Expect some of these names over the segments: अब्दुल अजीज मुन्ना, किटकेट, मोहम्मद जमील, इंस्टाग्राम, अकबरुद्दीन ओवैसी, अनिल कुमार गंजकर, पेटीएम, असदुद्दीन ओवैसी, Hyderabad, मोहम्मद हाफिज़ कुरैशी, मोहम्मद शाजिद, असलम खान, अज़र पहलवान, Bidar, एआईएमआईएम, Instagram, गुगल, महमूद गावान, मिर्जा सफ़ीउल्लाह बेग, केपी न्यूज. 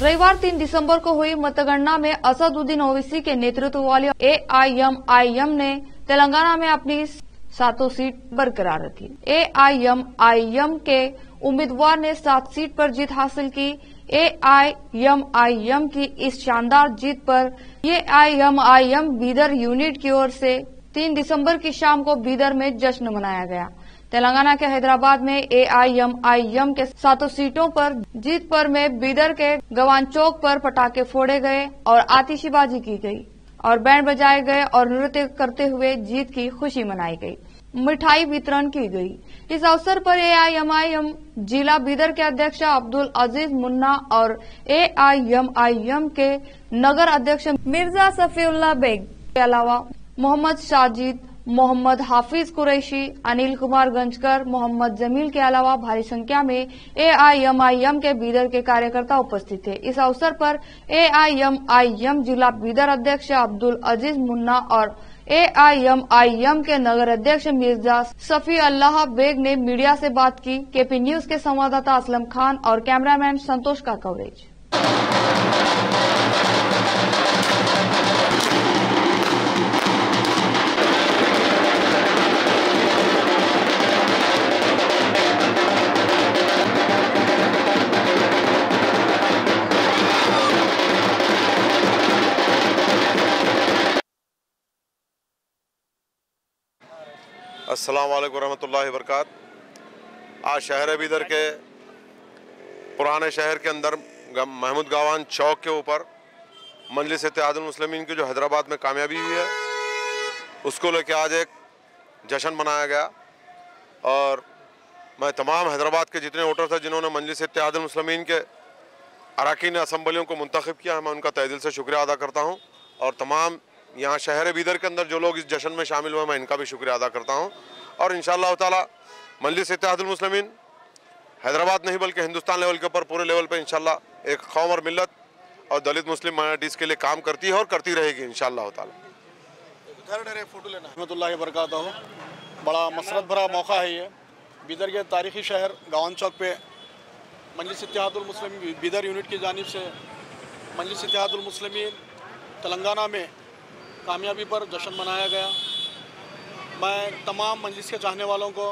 रविवार 3 दिसंबर को हुई मतगणना में असदुद्दीन ओवैसी के नेतृत्व वाले एआईएमआईएम ने तेलंगाना में अपनी सातों सीट बरकरार रखी। एआईएमआईएम के उम्मीदवार ने 7 सीट पर जीत हासिल की। एआईएमआईएम की इस शानदार जीत पर एआईएमआईएम बीदर यूनिट की ओर से 3 दिसंबर की शाम को बीदर में जश्न मनाया गया। तेलंगाना के हैदराबाद में एआईएमआईएम के सातों सीटों पर जीत पर में बीदर के गवान चौक पर पटाखे फोड़े गए और आतिशबाजी की गई और बैंड बजाए गए और नृत्य करते हुए जीत की खुशी मनाई गई, मिठाई वितरण की गई। इस अवसर पर एआईएमआईएम जिला बीदर के अध्यक्ष अब्दुल अजीज मुन्ना और एआईएमआईएम के नगर अध्यक्ष मिर्जा सफ़ीउल्लाह बेग के अलावा मोहम्मद शाजिद, मोहम्मद हाफिज़ कुरैशी, अनिल कुमार गंजकर, मोहम्मद जमील के अलावा भारी संख्या में एआईएमआईएम के बीदर के कार्यकर्ता उपस्थित थे। इस अवसर पर एआईएमआईएम जिला बीदर अध्यक्ष अब्दुल अजीज मुन्ना और एआईएमआईएम के नगर अध्यक्ष मिर्जा सफ़ीउल्लाह बेग ने मीडिया से बात की। केपी न्यूज के संवाददाता असलम खान और कैमरामैन संतोष का कवरेज। अस्सलाम वालेकुम रहमतुल्लाहि वबरकातहू। आज शहर बीदर के पुराने शहर के अंदर महमूद गावान चौक के ऊपर मजलिस इत्तेहादुल मुस्लिमीन की जो हैदराबाद में कामयाबी हुई है उसको लेके आज एक जश्न मनाया गया और मैं तमाम हैदराबाद के जितने वोटर थे जिन्होंने मजलिस इत्तेहादुल मुस्लिमीन के अरकान असम्बलियों को मुंतखब किया है मैं उनका तहे दिल से शुक्रिया अदा करता हूँ और तमाम यहाँ शहर बीदर के अंदर जो लोग इस जश्न में शामिल हुए मैं इनका भी शुक्रिया अदा करता हूँ। और इंशाअल्लाह ताला मजलिस इत्तेहादुल मुस्लिमीन हैदराबाद नहीं बल्कि हिंदुस्तान लेवल के ऊपर पूरे लेवल पे इंशाअल्लाह एक कौम और मिलत और दलित मुस्लिम माइनॉरिटीज़ के लिए काम करती है और करती रहेगी इंशाअल्लाह ताला। फोटो लेना रहमतुल्लाहि वबरकातहू। बड़ा मसरत भरा मौका है ये। बीदर के तारीखी शहर गावन चौक पर मजलिस इत्तेहादुल मुस्लिमीन बीदर यूनिट की जानिब से मजलिस इत्तेहादुल मुस्लिमीन तेलंगाना में कामयाबी पर जश्न मनाया गया। मैं तमाम मजलिस के चाहने वालों को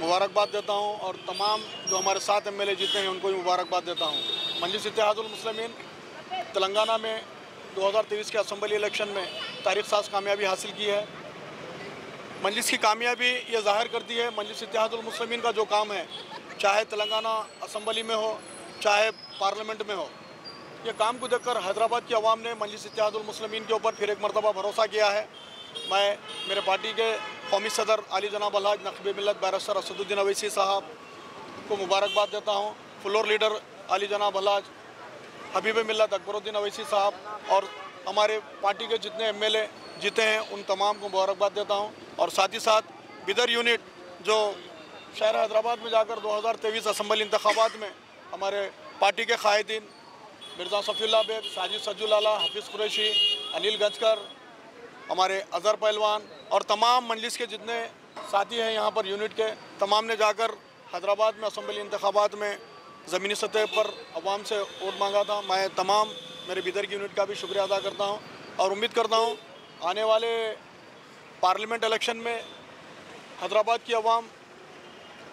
मुबारकबाद देता हूं और तमाम जो हमारे 7 एमएलए जीते हैं उनको भी मुबारकबाद देता हूं। मजलिस इत्तेहादुल मुस्लिमीन तेलंगाना में 2023 के असम्बली इलेक्शन में तारीख साज कामयाबी हासिल की है। मजलिस की कामयाबी ये जाहिर करती है मजलिस इत्तेहादुल मुस्लिमीन का जो काम है चाहे तेलंगाना असम्बली में हो चाहे पार्लियामेंट में हो ये काम को देखकर हैदराबाद की आवाम ने मजलिस इत्तेहादुल मुस्लिमीन के ऊपर फिर एक मरतबा भरोसा किया है। मैं मेरे पार्टी के कौमी सदर आली जनाब अलहाज नकबी मिलत बैरिस्टर असदुद्दीन ओवैसी साहब को मुबारकबाद देता हूँ। फ्लोर लीडर आली जनाब अलहाज हबीब मिलत अकबरुद्दीन ओवैसी साहब और हमारे पार्टी के जितने एमएलए जीते हैं उन तमाम को मुबारकबाद देता हूँ। और साथ ही साथ बीदर यूनिट जो शहर हैदराबाद में जाकर 2023 असम्बली इंतखाबात में हमारे पार्टी के कायदीन मिर्जा सफ़ीउल्लाह बेग, साजिद सज्जुलाला, हफीज़ कुरैशी, अनिल गंजकर, हमारे अज़र पहलवान और तमाम मजलिस के जितने साथी हैं यहाँ पर यूनिट के तमाम ने जाकर हैदराबाद में असम्बली इंतखाबात में ज़मीनी सतह पर अवाम से वोट मांगा था। मैं तमाम मेरे बीदर की यूनिट का भी शुक्रिया अदा करता हूँ और उम्मीद करता हूँ आने वाले पार्लियामेंट इलेक्शन में हैदराबाद की आवाम